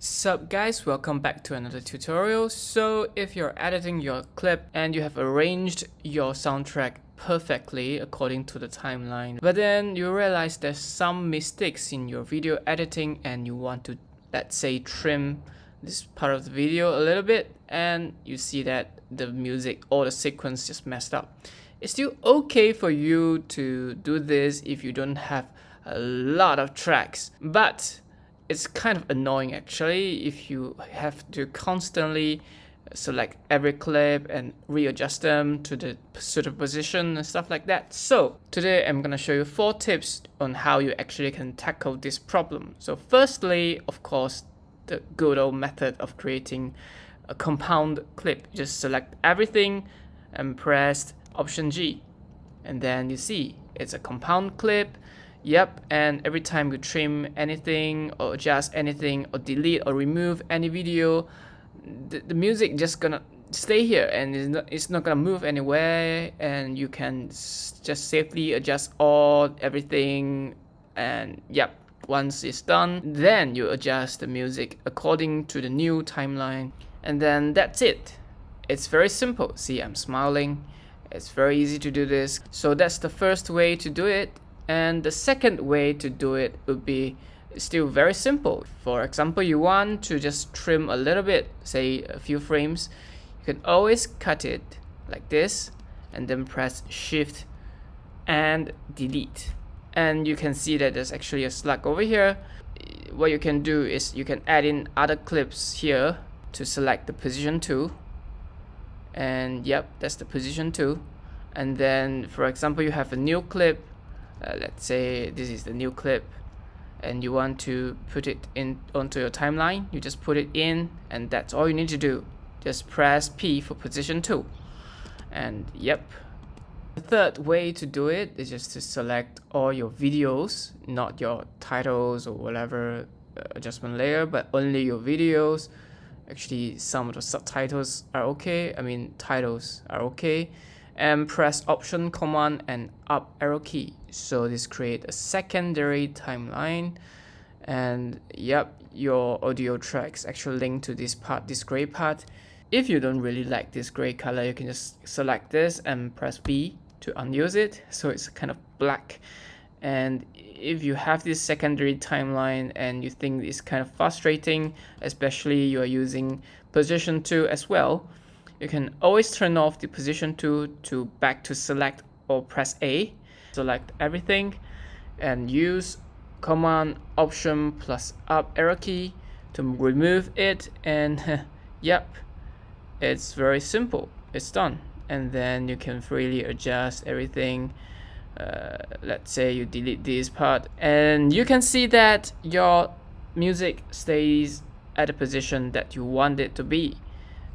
Sup guys, welcome back to another tutorial. So if you're editing your clip and you have arranged your soundtrack perfectly according to the timeline, but then you realize there's some mistakes in your video editing and you want to, let's say, trim this part of the video a little bit, and you see that the music or the sequence just messed up, it's still okay for you to do this if you don't have a lot of tracks, but it's kind of annoying actually if you have to constantly select every clip and readjust them to the suitable position and stuff like that. So today I'm gonna show you 4 tips on how you actually can tackle this problem. So firstly, of course, the good old method of creating a compound clip. Just select everything and press Option G, and then you see it's a compound clip. Yep, and every time you trim anything or adjust anything or delete or remove any video, the music just gonna stay here and it's not gonna move anywhere, and you can just safely adjust everything. And yep, once it's done, then you adjust the music according to the new timeline, and then that's it. It's very simple. See, I'm smiling. It's very easy to do this. So that's the first way to do it. And the second way to do it would be still very simple. For example, you want to just trim a little bit, say a few frames. You can always cut it like this and then press Shift and Delete. And you can see that there's actually a slug over here. What you can do is you can add in other clips here to select the position 2. And yep, that's the position 2. And then, for example, you have a new clip. Let's say this is the new clip and you want to put it in onto your timeline. You just put it in and that's all you need to do. Just press P for position 2. And yep. The third way to do it is just to select all your videos, not your titles or whatever adjustment layer, but only your videos. Actually, some of the subtitles are okay. I mean, titles are okay. And press Option, Command and Up arrow key. So this creates a secondary timeline, and yep, your audio tracks actually link to this part, this gray part. If you don't really like this gray color, you can just select this and press B to unuse it, so it's kind of black. And if you have this secondary timeline and you think it's kind of frustrating, especially you are using position 2 as well, you can always turn off the position 2 to back to select or press A. Select everything and use Command Option plus Up arrow key to remove it, and yep, it's very simple. It's done, and then you can freely adjust everything. Let's say you delete this part, and you can see that your music stays at a position that you want it to be.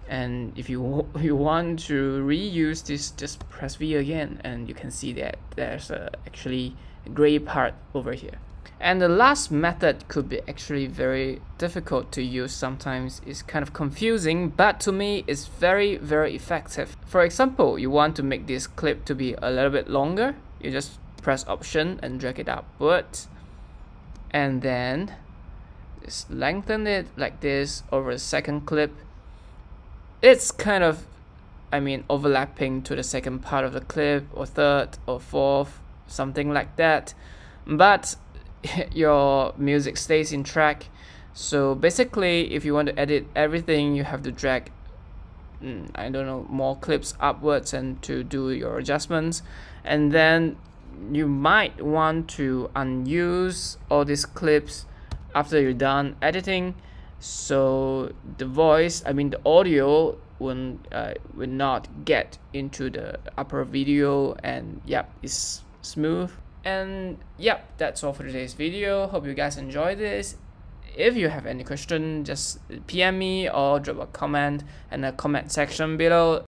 And if you want to reuse this, just press V again, and you can see that there's actually a gray part over here. And the last method could be actually very difficult to use sometimes. It's kind of confusing, but to me it's very, very effective. For example, you want to make this clip to be a little bit longer, you just press Option and drag it upward, and then just lengthen it like this over the second clip. It's kind of, I mean, overlapping to the second part of the clip or third or fourth, something like that, but your music stays in track. So basically, if you want to edit everything, you have to drag, I don't know, more clips upwards and to do your adjustments. And then you might want to unuse all these clips after you're done editing. So the voice, I mean the audio, will not get into the upper video, and yep, it's smooth. And yep, that's all for today's video. Hope you guys enjoyed this. If you have any question, just PM me or drop a comment in the comment section below.